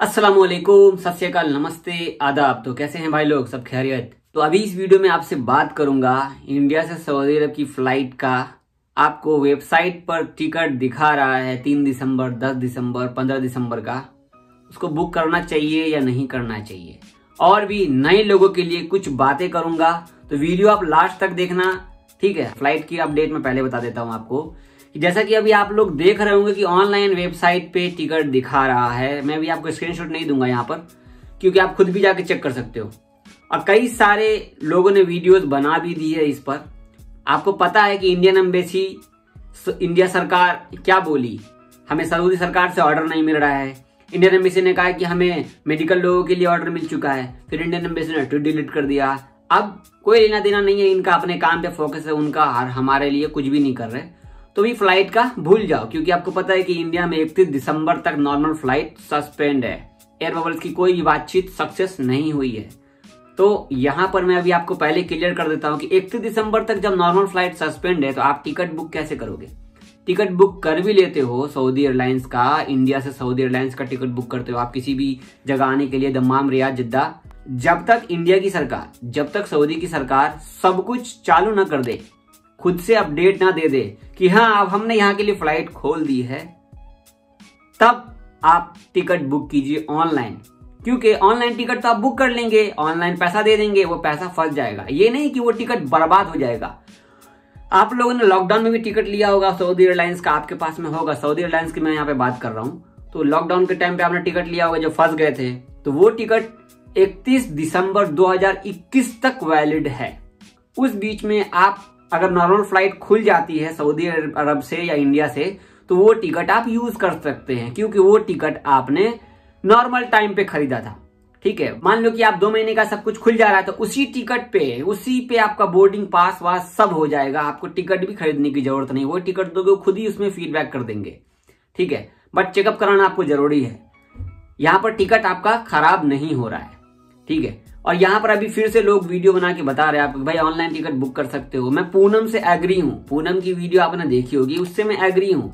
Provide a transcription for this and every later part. अस्सलामुअलैकुम, सत श्री अकाल, नमस्ते, आदाब। तो कैसे हैं भाई लोग, सब खैरियत? तो अभी इस वीडियो में आपसे बात करूंगा इंडिया से सऊदी अरब की फ्लाइट का। आपको वेबसाइट पर टिकट दिखा रहा है 3 दिसंबर, 10 दिसंबर, 15 दिसंबर का, उसको बुक करना चाहिए या नहीं करना चाहिए, और भी नए लोगों के लिए कुछ बातें करूंगा। तो वीडियो आप लास्ट तक देखना, ठीक है? फ्लाइट की अपडेट में पहले बता देता हूँ आपको। जैसा कि अभी आप लोग देख रहे होंगे कि ऑनलाइन वेबसाइट पे टिकट दिखा रहा है। मैं भी आपको स्क्रीनशॉट नहीं दूंगा यहाँ पर, क्योंकि आप खुद भी जाके चेक कर सकते हो, और कई सारे लोगों ने वीडियोस बना भी दी है इस पर। आपको पता है कि इंडियन एम्बेसी, इंडिया सरकार क्या बोली, हमें सऊदी सरकार से ऑर्डर नहीं मिल रहा है। इंडियन एम्बेसी ने कहा कि हमें मेडिकल लोगों के लिए ऑर्डर मिल चुका है, फिर इंडियन एम्बेसी ने ट्वीट डिलीट कर दिया। अब कोई लेना देना नहीं है, इनका अपने काम पे फोकस है उनका, हमारे लिए कुछ भी नहीं कर रहे। तो भी फ्लाइट का भूल जाओ, क्योंकि आपको पता है कि इंडिया में 31 दिसंबर तक नॉर्मल फ्लाइट सस्पेंड है। एयर बबल्स की कोई भी बातचीत सक्सेस नहीं हुई है। तो यहाँ पर मैं अभी आपको पहले क्लियर कर देता हूँ कि 31 दिसंबर तक जब नॉर्मल फ्लाइट सस्पेंड है तो आप टिकट बुक कैसे करोगे। टिकट बुक कर भी लेते हो सऊदी एयरलाइंस का, इंडिया से सऊदी एयरलाइंस का टिकट बुक करते हो आप किसी भी जगह आने के लिए, दम्माम, रियाद, जिद्दा, जब तक इंडिया की सरकार, जब तक सऊदी की सरकार सब कुछ चालू ना कर दे, खुद से अपडेट ना दे दे कि हाँ अब हमने यहाँ के लिए फ्लाइट खोल दी है, तब आप टिकट बुक कीजिए ऑनलाइन। क्योंकि ऑनलाइन टिकट तो आप बुक कर लेंगे, ऑनलाइन पैसा दे देंगे, वो पैसा फंस जाएगा। ये नहीं कि वो टिकट बर्बाद हो जाएगा। आप लोगों ने लॉकडाउन में भी टिकट लिया होगा सऊदी एयरलाइंस का, आपके पास में होगा। सऊदी एयरलाइंस की मैं यहाँ पे बात कर रहा हूँ। तो लॉकडाउन के टाइम पे आपने टिकट लिया होगा, जो फंस गए थे, तो वो टिकट 31 दिसंबर 2021 तक वैलिड है। उस बीच में आप अगर नॉर्मल फ्लाइट खुल जाती है सऊदी अरब से या इंडिया से, तो वो टिकट आप यूज कर सकते हैं, क्योंकि वो टिकट आपने नॉर्मल टाइम पे खरीदा था, ठीक है? मान लो कि आप 2 महीने का सब कुछ खुल जा रहा है, तो उसी टिकट पे, उसी पे आपका बोर्डिंग पास वास सब हो जाएगा। आपको टिकट भी खरीदने की जरूरत नहीं, वो टिकट दोगे, खुद ही उसमें फीडबैक कर देंगे, ठीक है? बट चेकअप कराना आपको जरूरी है। यहाँ पर टिकट आपका खराब नहीं हो रहा है, ठीक है? और यहाँ पर अभी फिर से लोग वीडियो बना के बता रहे हैं आपको, भाई ऑनलाइन टिकट बुक कर सकते हो। मैं पूनम से एग्री हूँ, पूनम की वीडियो आपने देखी होगी, उससे मैं एग्री हूँ।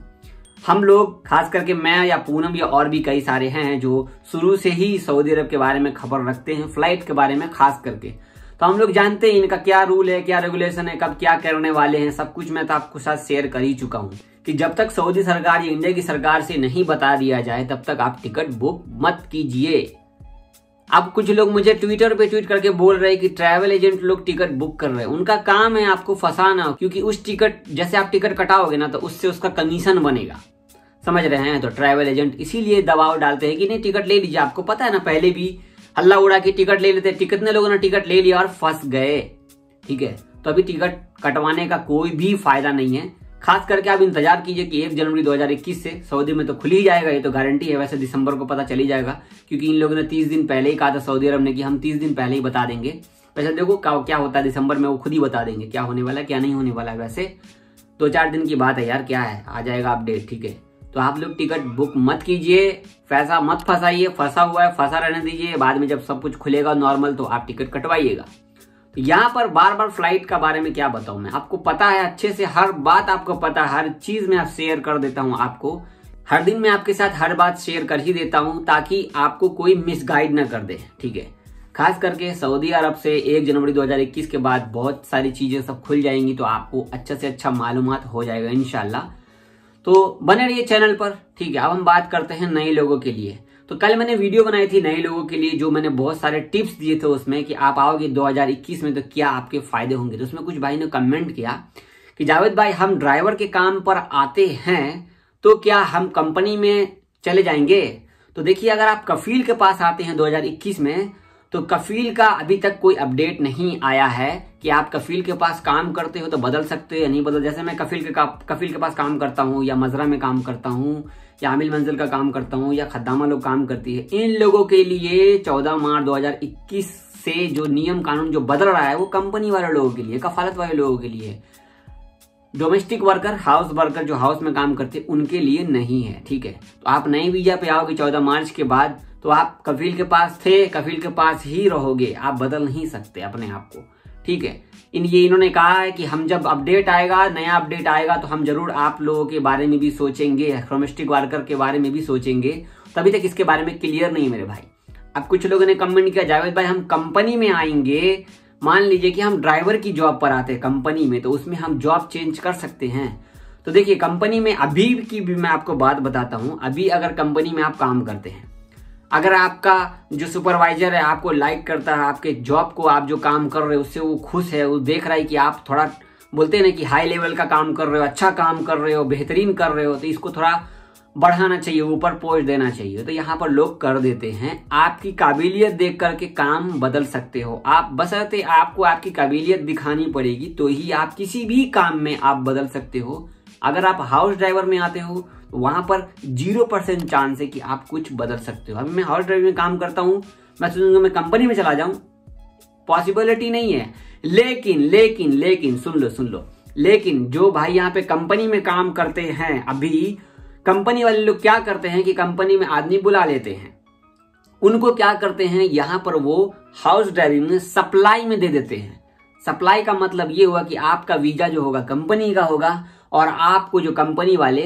हम लोग खास करके मैं या पूनम या और भी कई सारे हैं जो शुरू से ही सऊदी अरब के बारे में खबर रखते हैं, फ्लाइट के बारे में खास करके। तो हम लोग जानते हैं इनका क्या रूल है, क्या रेगुलेशन है, कब क्या करने वाले हैं, सब कुछ मैं तो आपके साथ शेयर कर ही चुका हूँ कि जब तक सऊदी सरकार या इंडिया की सरकार से नहीं बता दिया जाए, तब तक आप टिकट बुक मत कीजिए। अब कुछ लोग मुझे ट्विटर पे ट्वीट करके बोल रहे हैं कि ट्रैवल एजेंट लोग टिकट बुक कर रहे हैं। उनका काम है आपको फंसाना, क्योंकि उस टिकट, जैसे आप टिकट कटाओगे ना, तो उससे उसका कमीशन बनेगा, समझ रहे हैं? तो ट्रैवल एजेंट इसीलिए दबाव डालते हैं कि नहीं टिकट ले लीजिए। आपको पता है ना, पहले भी हल्ला उड़ा के टिकट ले लेते हैं, कितने लोगों ने टिकट ले लिया और फंस गए, ठीक है? तो अभी टिकट कटवाने का कोई भी फायदा नहीं है। खास करके आप इंतजार कीजिए कि 1 जनवरी 2021 से सऊदी में तो खुल ही जाएगा, ये तो गारंटी है। वैसे दिसंबर को पता चली जाएगा, क्योंकि इन लोगों ने 30 दिन पहले ही कहा था सऊदी अरब ने कि हम 30 दिन पहले ही बता देंगे। वैसे देखो क्या होता है दिसंबर में, वो खुद ही बता देंगे क्या होने वाला है, क्या नहीं होने वाला है। वैसे 2-4 दिन की बात है यार, क्या है, आ जाएगा अपडेट, ठीक है? तो आप लोग टिकट बुक मत कीजिए, पैसा मत फंसाइए, फंसा हुआ है फंसा रहने दीजिए। बाद में जब सब कुछ खुलेगा नॉर्मल, तो आप टिकट कटवाइएगा। यहाँ पर बार बार फ्लाइट का बारे में क्या बताऊं मैं, आपको पता है अच्छे से, हर बात आपको पता है, हर चीज मैं आप शेयर कर देता हूं आपको। हर दिन मैं आपके साथ हर बात शेयर कर ही देता हूं, ताकि आपको कोई मिसगाइड ना कर दे, ठीक है? खास करके सऊदी अरब से 1 जनवरी 2021 के बाद बहुत सारी चीजें सब खुल जाएंगी, तो आपको अच्छा से अच्छा मालूमात हो जाएगा इंशाल्लाह। तो बने रहिए चैनल पर, ठीक है? अब हम बात करते हैं नए लोगों के लिए। तो कल मैंने वीडियो बनाई थी नए लोगों के लिए, जो मैंने बहुत सारे टिप्स दिए थे उसमें कि आप आओगे 2021 में तो क्या आपके फायदे होंगे। तो उसमें कुछ भाई ने कमेंट किया कि जावेद भाई, हम ड्राइवर के काम पर आते हैं तो क्या हम कंपनी में चले जाएंगे? तो देखिए, अगर आप कफील के पास आते हैं 2021 में, तो कफील का अभी तक कोई अपडेट नहीं आया है कि आप कफील के पास काम करते हो तो बदल सकते हो या नहीं बदल। जैसे मैं कफील के पास काम करता हूँ, या मजरा में काम करता हूँ, या आमिल मंजिल का काम करता हूँ, या खद्दामा लोग काम करती है, इन लोगों के लिए 14 मार्च 2021 से जो नियम कानून जो बदल रहा है, वो कंपनी वाले लोगों के लिए, कफालत वाले लोगों के लिए, डोमेस्टिक वर्कर, हाउस वर्कर जो हाउस में काम करते हैं, उनके लिए नहीं है, ठीक है? तो आप नए वीजा पे आओगे 14 मार्च के बाद, तो आप कफील के पास थे, कफील के पास ही रहोगे, आप बदल नहीं सकते अपने आप को, ठीक है? इन्होंने कहा है कि हम जब अपडेट आएगा, नया अपडेट आएगा, तो हम जरूर आप लोगों के बारे में भी सोचेंगे, डोमेस्टिक वर्कर के बारे में भी सोचेंगे। तभी तक इसके बारे में क्लियर नहीं मेरे भाई। अब कुछ लोगों ने कमेंट किया जावेद भाई हम कंपनी में आएंगे, मान लीजिए कि हम ड्राइवर की जॉब पर आते हैं कंपनी में, तो उसमें हम जॉब चेंज कर सकते हैं। तो देखिए कंपनी में अभी की भी मैं आपको बात बताता हूँ। अभी अगर कंपनी में आप काम करते हैं, अगर आपका जो सुपरवाइजर है आपको लाइक करता है, आपके जॉब को आप जो काम कर रहे हो उससे वो खुश है, वो देख रहा है कि आप थोड़ा बोलते हैं ना कि हाई लेवल का काम कर रहे हो, अच्छा काम कर रहे हो, बेहतरीन कर रहे हो, तो इसको थोड़ा बढ़ाना चाहिए, ऊपर पोस्ट देना चाहिए। तो यहाँ पर लोग कर देते हैं, आपकी काबिलियत देख करके काम बदल सकते हो आप, बशर्ते आपको आपकी काबिलियत दिखानी पड़ेगी, तो ही आप किसी भी काम में आप बदल सकते हो। अगर आप हाउस ड्राइवर में आते हो तो वहाँ पर 0% चांस है कि आप कुछ बदल सकते हो। अभी मैं हाउस ड्राइवर में काम करता हूँ, मैं सोचूंगा मैं कंपनी में चला जाऊँ, पॉसिबिलिटी नहीं है। लेकिन लेकिन लेकिन सुन लो, लेकिन जो भाई यहाँ पे कंपनी में काम करते हैं, अभी कंपनी वाले लोग क्या करते हैं कि कंपनी में आदमी बुला लेते हैं, उनको क्या करते हैं यहाँ पर वो हाउस ड्राइविंग में सप्लाई में दे देते हैं। सप्लाई का मतलब ये हुआ कि आपका वीजा जो होगा कंपनी का होगा और आपको जो कंपनी वाले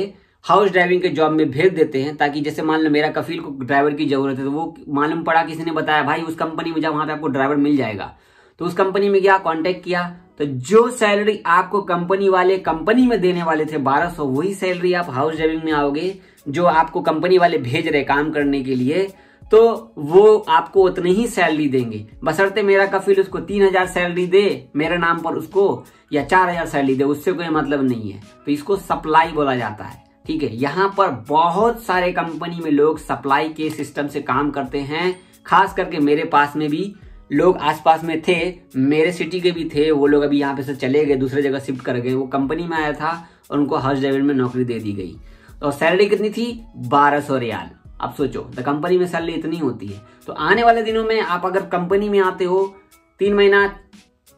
हाउस ड्राइविंग के जॉब में भेज देते हैं, ताकि जैसे मान लो मेरा कफील को ड्राइवर की जरूरत है, तो वो मालूम पड़ा किसी ने बताया भाई उस कंपनी में जाओ वहाँ पे आपको ड्राइवर मिल जाएगा। तो उस कंपनी में गया, कॉन्टेक्ट किया, तो जो सैलरी आपको कंपनी वाले कंपनी में देने वाले थे 1200, वही सैलरी आप हाउस ड्राइविंग में आओगे, जो आपको कंपनी वाले भेज रहे काम करने के लिए, तो वो आपको उतनी ही सैलरी देंगे, बशर्ते मेरा कफील उसको 3000 सैलरी दे मेरे नाम पर उसको, या 4000 सैलरी दे, उससे कोई मतलब नहीं है। तो इसको सप्लाई बोला जाता है, ठीक है। यहाँ पर बहुत सारे कंपनी में लोग सप्लाई के सिस्टम से काम करते हैं, खास करके मेरे पास में भी लोग आसपास में थे, मेरे सिटी के भी थे, वो लोग अभी यहाँ पे से चले गए, दूसरे जगह शिफ्ट कर गए, वो कंपनी में आया था और उनको हाउस ड्राइवर में नौकरी दे दी गई। और सैलरी कितनी थी? 1200 रियाल। अब सोचो तो कंपनी में सैलरी इतनी होती है। तो आने वाले दिनों में आप अगर कंपनी में आते हो, 3 महीना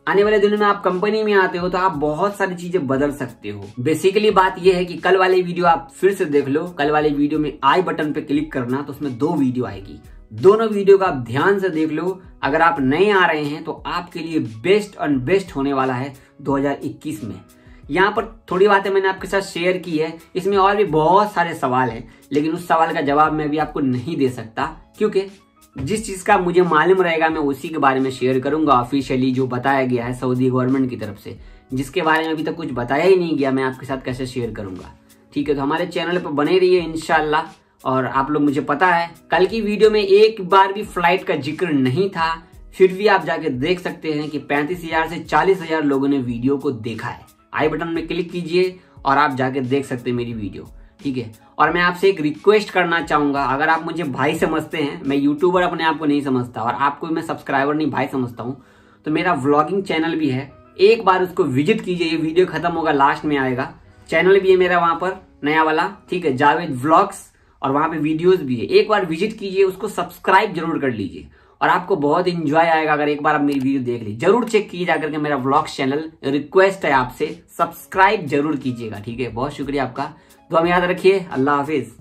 आने वाले दिनों में आप कंपनी में आते हो, तो आप बहुत सारी चीजें बदल सकते हो। बेसिकली बात यह है कि कल वाले वीडियो आप फिर से देख लो, कल वाले वीडियो में आई बटन पे क्लिक करना, तो उसमें 2 वीडियो आएगी, दोनों वीडियो का आप ध्यान से देख लो। अगर आप नए आ रहे हैं तो आपके लिए बेस्ट ऑन बेस्ट होने वाला है 2021 में। यहाँ पर थोड़ी बातें मैंने आपके साथ शेयर की है, इसमें और भी बहुत सारे सवाल हैं, लेकिन उस सवाल का जवाब मैं भी आपको नहीं दे सकता, क्योंकि जिस चीज़ का मुझे मालूम रहेगा मैं उसी के बारे में शेयर करूंगा। ऑफिशियली जो बताया गया है सऊदी गवर्नमेंट की तरफ से, जिसके बारे में अभी तक कुछ बताया ही नहीं गया, मैं आपके साथ कैसे शेयर करूंगा, ठीक है। तो हमारे चैनल पर बने रहिए इंशाल्लाह। और आप लोग, मुझे पता है कल की वीडियो में एक बार भी फ्लाइट का जिक्र नहीं था, फिर भी आप जाके देख सकते हैं कि 35,000 से 40,000 लोगों ने वीडियो को देखा है। आई बटन में क्लिक कीजिए और आप जाके देख सकते हैं मेरी वीडियो, ठीक है। और मैं आपसे एक रिक्वेस्ट करना चाहूँगा, अगर आप मुझे भाई समझते हैं, मैं यूट्यूबर अपने आप को नहीं समझता और आपको मैं सब्सक्राइबर नहीं भाई समझता हूँ, तो मेरा व्लॉगिंग चैनल भी है, एक बार उसको विजिट कीजिए। ये वीडियो खत्म होगा, लास्ट में आएगा, चैनल भी है मेरा वहाँ पर नया वाला, ठीक है, जावेद व्लॉग्स, और वहाँ पे वीडियोस भी है, एक बार विजिट कीजिए, उसको सब्सक्राइब जरूर कर लीजिए और आपको बहुत एंजॉय आएगा अगर एक बार आप मेरी वीडियो देख लीजिए। जरूर चेक कीजिए जाकर के मेरा व्लॉग्स चैनल, रिक्वेस्ट है आपसे सब्सक्राइब जरूर कीजिएगा, ठीक है। बहुत शुक्रिया आपका, दुआ में याद रखिए, अल्लाह हाफिज।